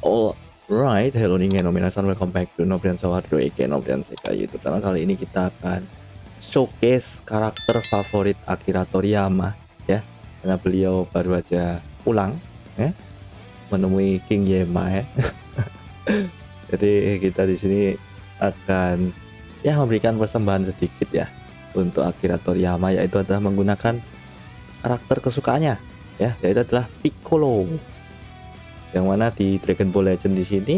Alright, hello Ningen, Nominasan, welcome back to Nobrian Sowardo Ike Nobrian Seka YouTube channel. Kali ini kita akan showcase karakter favorit Akira Toriyama ya, karena beliau baru aja pulang ya, menemui King Yema ya. Jadi kita di sini akan ya memberikan persembahan sedikit ya untuk Akira Toriyama, yaitu adalah menggunakan karakter kesukaannya ya, yaitu adalah Piccolo, yang mana di Dragon Ball Legends di sini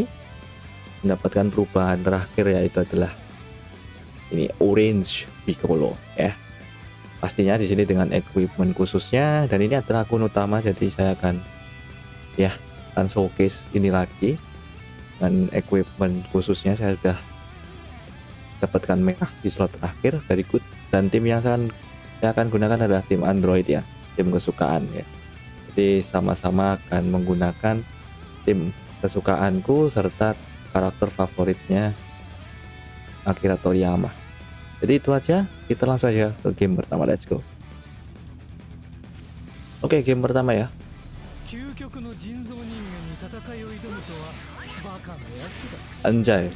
mendapatkan perubahan terakhir, yaitu adalah ini Orange Piccolo ya. Pastinya di sini dengan equipment khususnya, dan ini adalah akun utama, jadi saya akan ya showcase ini lagi dan equipment khususnya. Saya sudah dapatkan merah di slot terakhir dari good, dan tim yang saya akan gunakan adalah tim Android ya, tim kesukaan ya. Jadi sama-sama akan menggunakan tim kesukaanku serta karakter favoritnya Akira Toriyama. Jadi itu aja, kita langsung aja ke game pertama, let's go. Oke, game pertama ya. Anjay.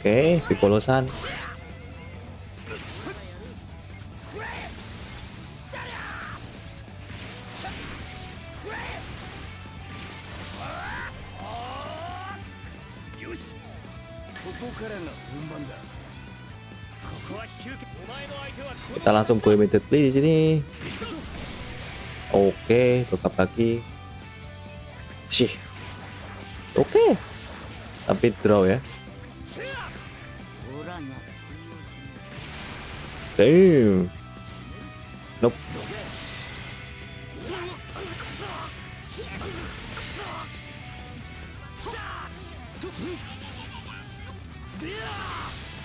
Oke, Piccolo-san. Kita langsung go immediately di sini. Oke, tetap lagi. Cih. Oke. Tapi draw ya. Damn. Nope.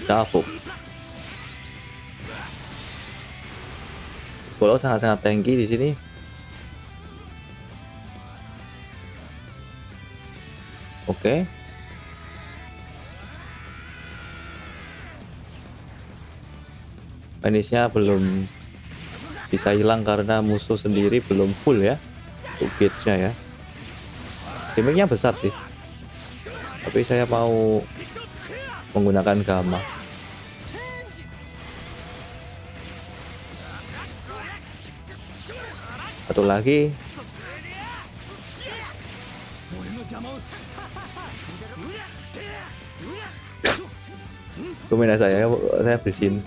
Dapuk. Piccolo sangat-sangat tanky di sini. Oke. Finishnya belum bisa hilang karena musuh sendiri belum full ya, gauge-nya ya. Timingnya besar sih, tapi saya mau menggunakan gamma. Satu lagi. Gimana saya bersihin.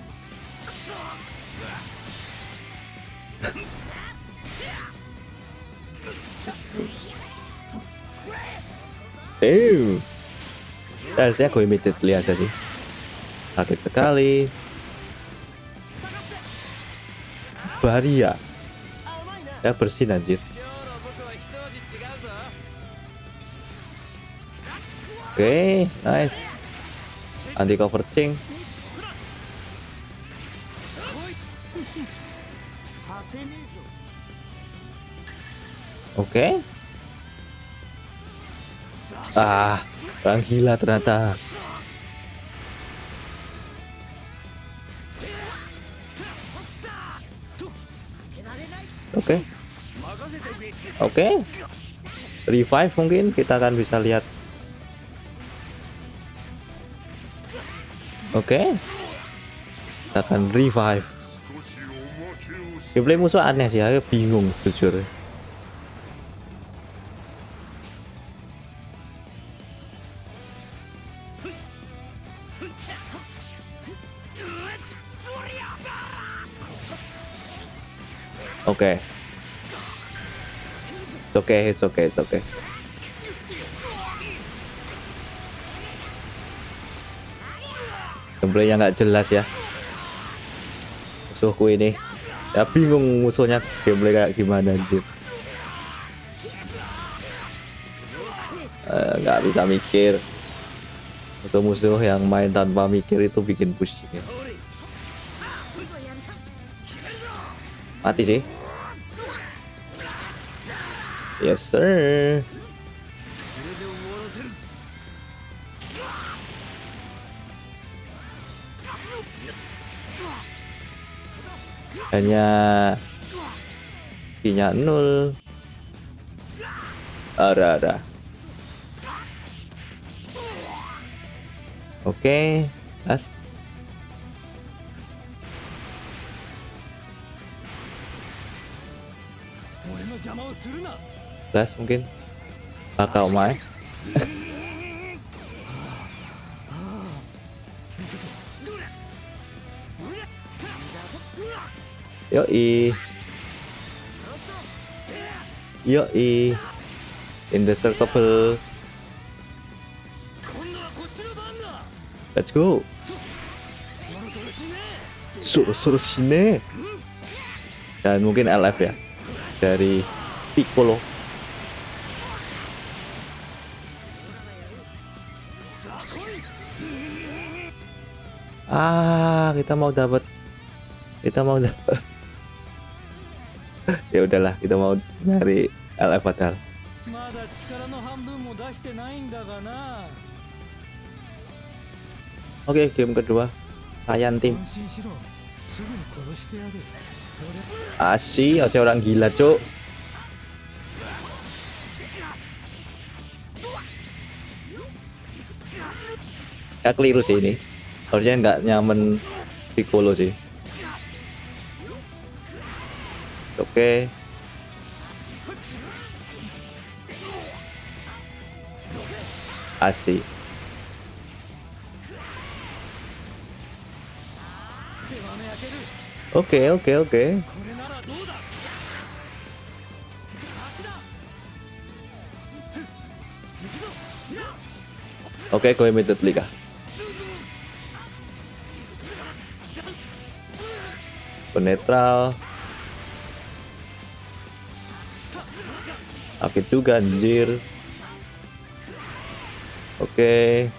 Saya go immediately aja sih. Sakit sekali. Baria. Ya bersin anjir. Oke, nice. Anti cover Ching. Oke. Ah, orang gila ternyata. Oke. Oke. Revive mungkin kita akan bisa lihat. Oke. Kita akan revive. Gameplay musuh aneh sih, aku bingung jujur. Oke. It's okay. Gameplaynya nggak jelas ya. Musuhku ini ya, bingung musuhnya gameplay kayak gimana gitu. Nggak bisa mikir. Musuh-musuh yang main tanpa mikir itu bikin pusing ya. Mati sih. Yes sir. Hanya Kinya 0. Ada. Oke, as. Las mungkin. Kakak Omai. Yoi. Indestructible. Let's go. Soro sini. Dan mungkin LF ya dari Piccolo. Ah, kita mau dapat. Ya udahlah, kita mau nyari LF padahal. Oke, game kedua. Sayang tim. Asih, orang gila, Cuk. Ya keliru sih ini. Harusnya nggak nyaman Piccolo sih. Oke. Asih. Oke. Oke, go immediately kah? Penetral. Oke juga anjir. Oke.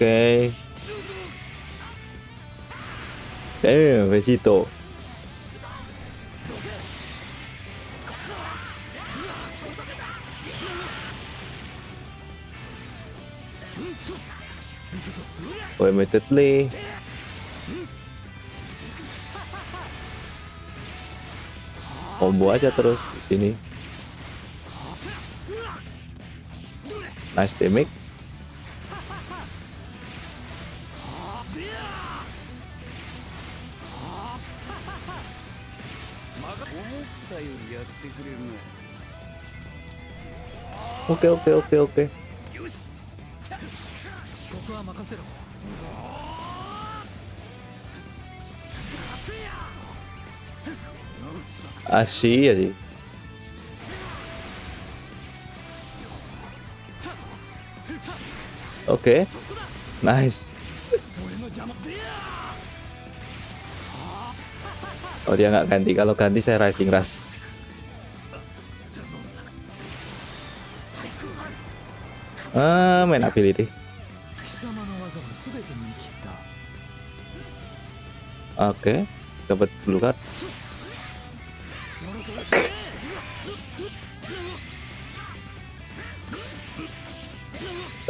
Oke. Besito. Immediately. Combo aja terus di sini. Nice damage. Oke. Así. Oke. Nice. Oh, dia nggak ganti. Kalau ganti saya rising rush. Main ability. Oke, dapat blue card.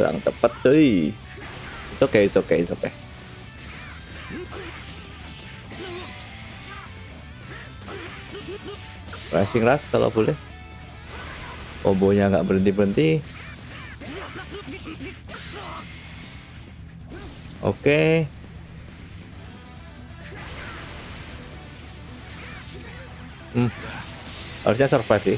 Kurang cepat, cuy. It's okay. Rising rush kalau boleh. Kombonya nggak berhenti. Oke. Harusnya survive sih.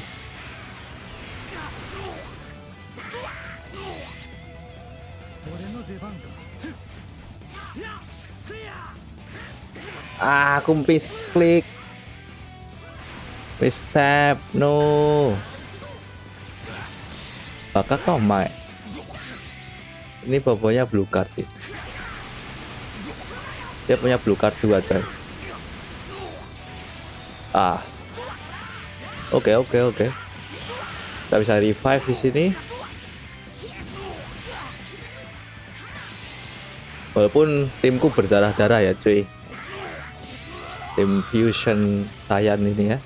Aku misklik. Misstep, no. Bakal kau main. Ini bobonya blue card sih. Dia punya blue card 2 coy. Oke. Kita bisa revive di sini. Walaupun timku berdarah-darah ya, cuy. Tim fusion saya ini ya.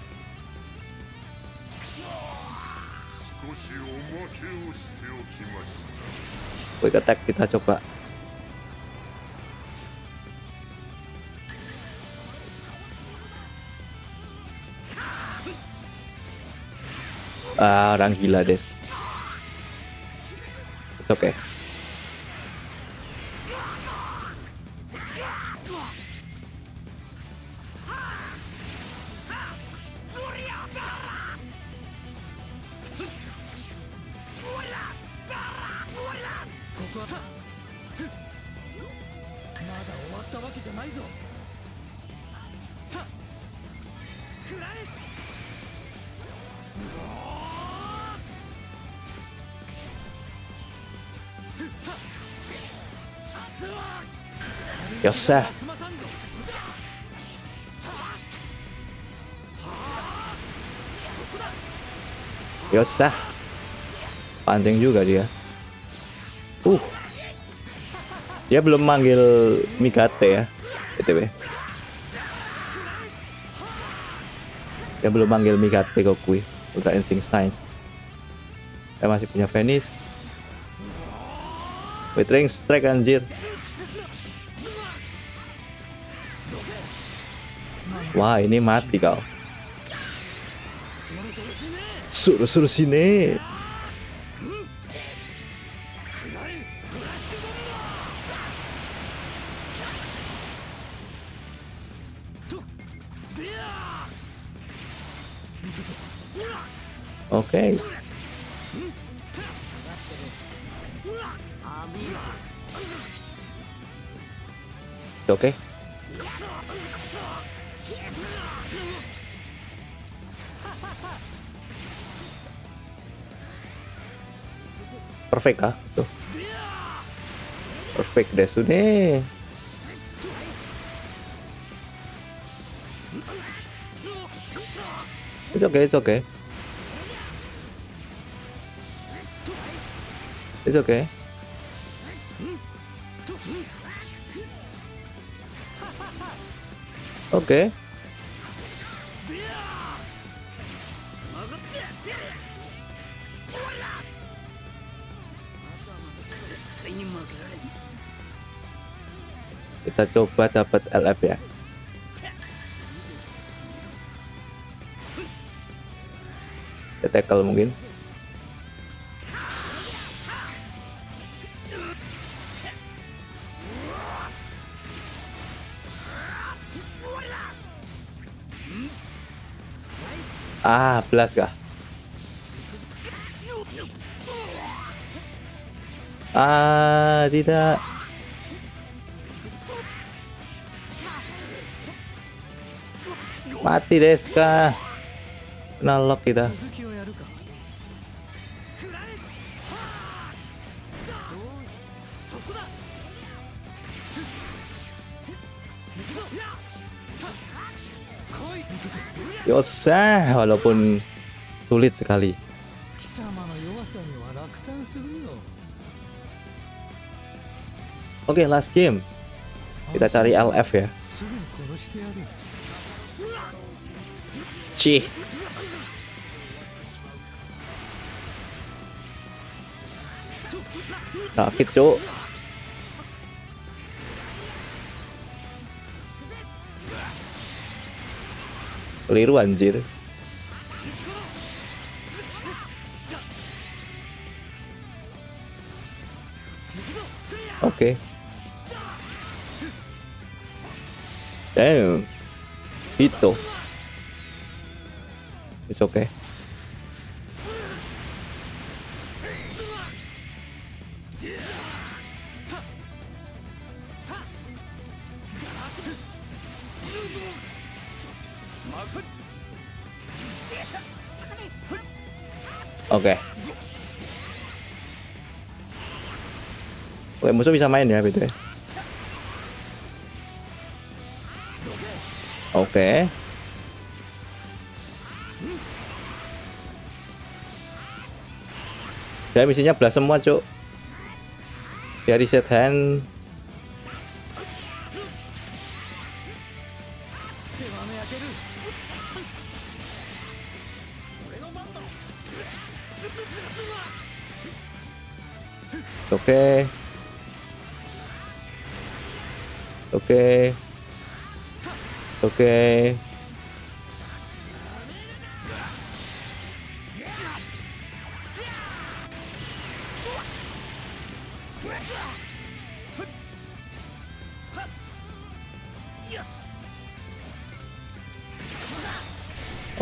Quick attack kita coba. Orang gila, Des. It's okay. Yossa. Yossa. Pancing juga dia. Dia belum manggil Mikate ya, BTW. Dia belum manggil Mikate Gokui, Ultra Instinct Sign. Dia masih punya Venice. Withering Strike anjir. Wah, ini mati kau. Suruh sini. Oke. Oke. Perfect kah? Tuh. Perfect Desune. It's okay, it's okay. It's okay. Okay. Kita coba dapat LF ya. Kita tackle mungkin. Ah, blast kah? Ah, tidak. Mati Deska. Kena lock kita. Yosah, walaupun sulit sekali. Oke, last game. Kita cari LF ya. Cih. Sakit, cuk. Keliru anjir. Oke. Damn. Itu. It's okay. Oke. Oke, musuh bisa main ya gitu ya. Oke. Jadi misinya belas semua, cuk. Dari set hand. Oke. Oke. Oke.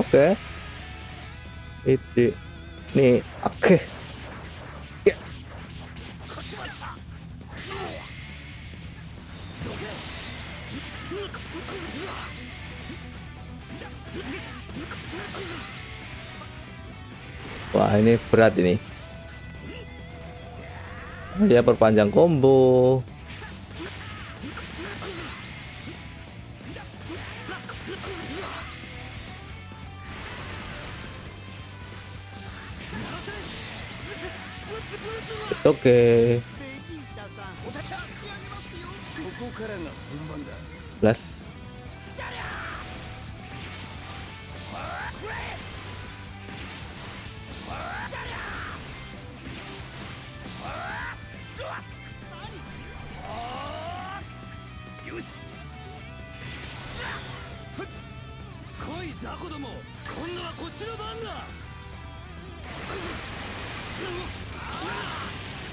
oke. Itu nih, oke. Ya. Wah, ini berat ini. Dia perpanjang combo. Oke. Plus.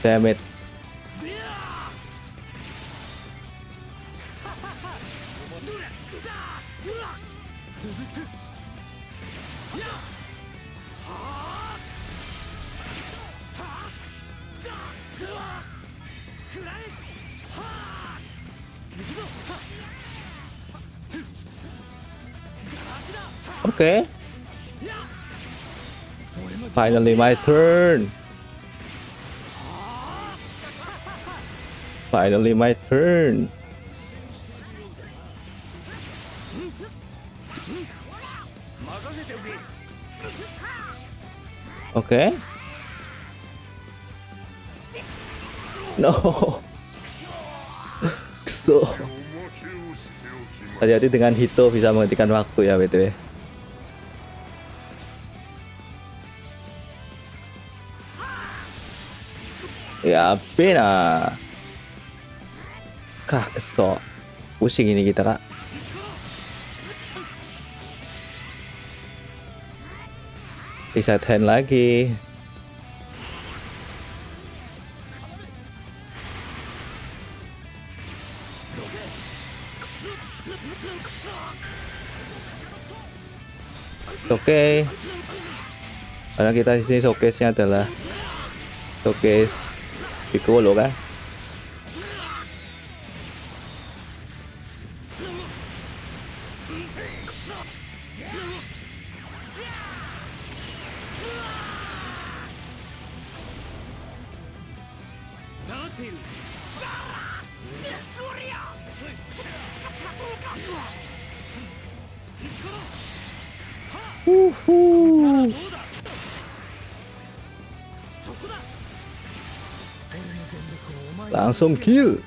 Damn it. Okay. Finally my turn. Finally my turn. Okay. No. So. Hati-hati dengan Hito bisa menghentikan waktu ya BTW. Ya pena. Kah kesok. Pusing ini kita, Kak. Reset hand lagi. Oke. Karena kita di sini showcase-nya adalah showcase Piccolo kan. Langsung kill.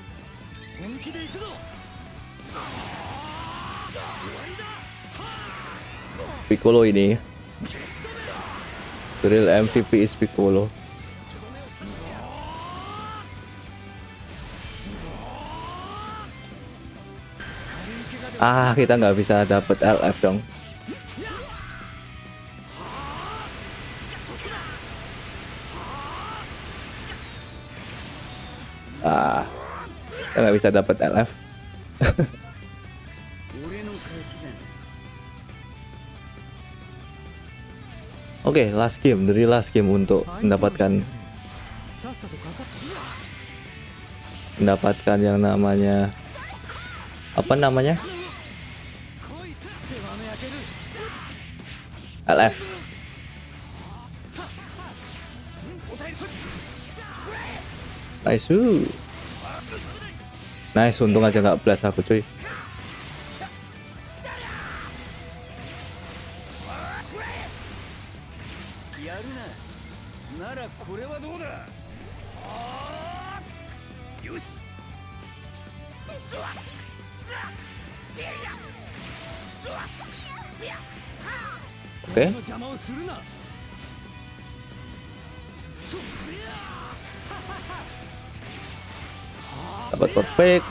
Piccolo ini. The real MVP is Piccolo. Ah, kita nggak bisa dapat LF dong. Nggak bisa dapat LF. Oke, last game dari last game untuk mendapatkan yang namanya LF. Nice. Nice, untung aja nggak blast aku cuy. Oke. Dapat perfect.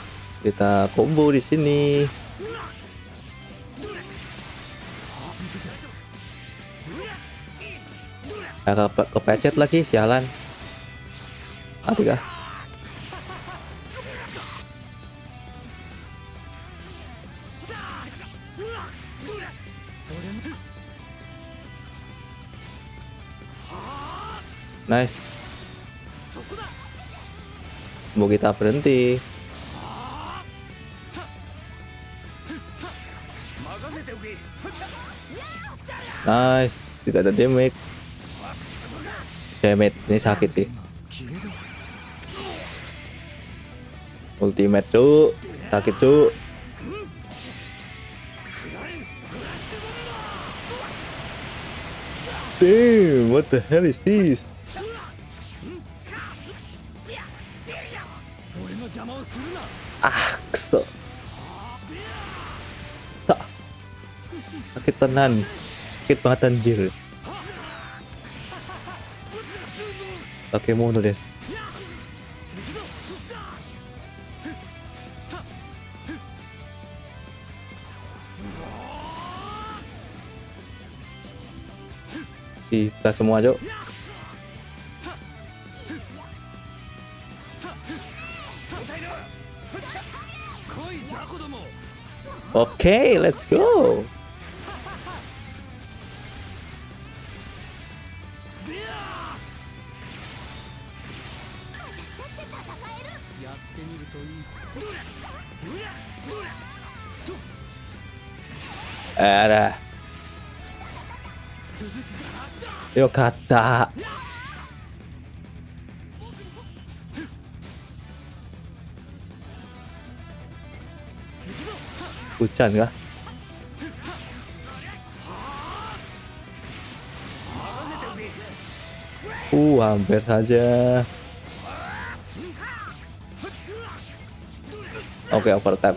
Kita combo di sini. Kepecet lagi, sialan. Aduh. Nice. Mau kita berhenti. Nice, tidak ada damage. Damage ini sakit sih. Ultimate cu, sakit cu. Damn, what the hell is this? Ah, kesel. Tak. Sakit tenan. Sakit banget anjir. Pokemono des. Kita semua yuk. Oke, let's go. Ada. Yo kata. Hujan kah? Hampir saja. Oke, overtap.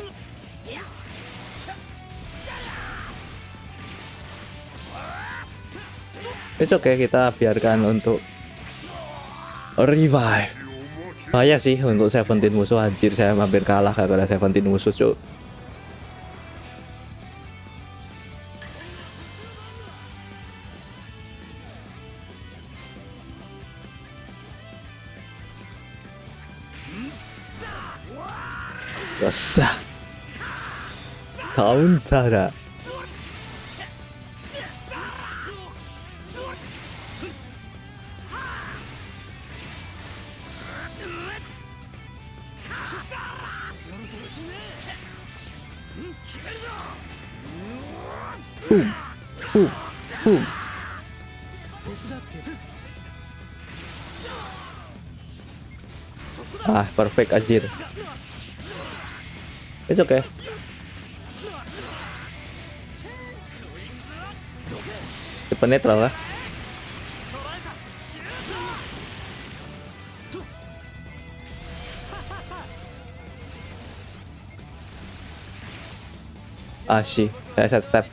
It's okay, kita biarkan untuk revive. Bahaya sih untuk 17 musuh, anjir. Saya hampir kalah karena 17 musuh, cuk. Yosah. Counter. Ah, perfect anjir. It's okay. Cepat netral lah. Asyik, saya set step.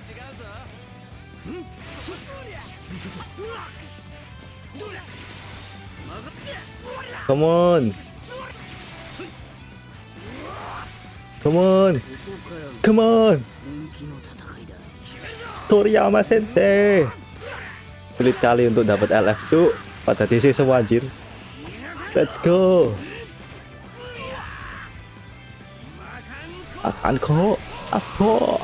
Come on. Come on, come on, Toriyama Sensei. Sulit kali untuk dapat LF tuh pada DC semua anjir. Let's go. Akan kok, apa?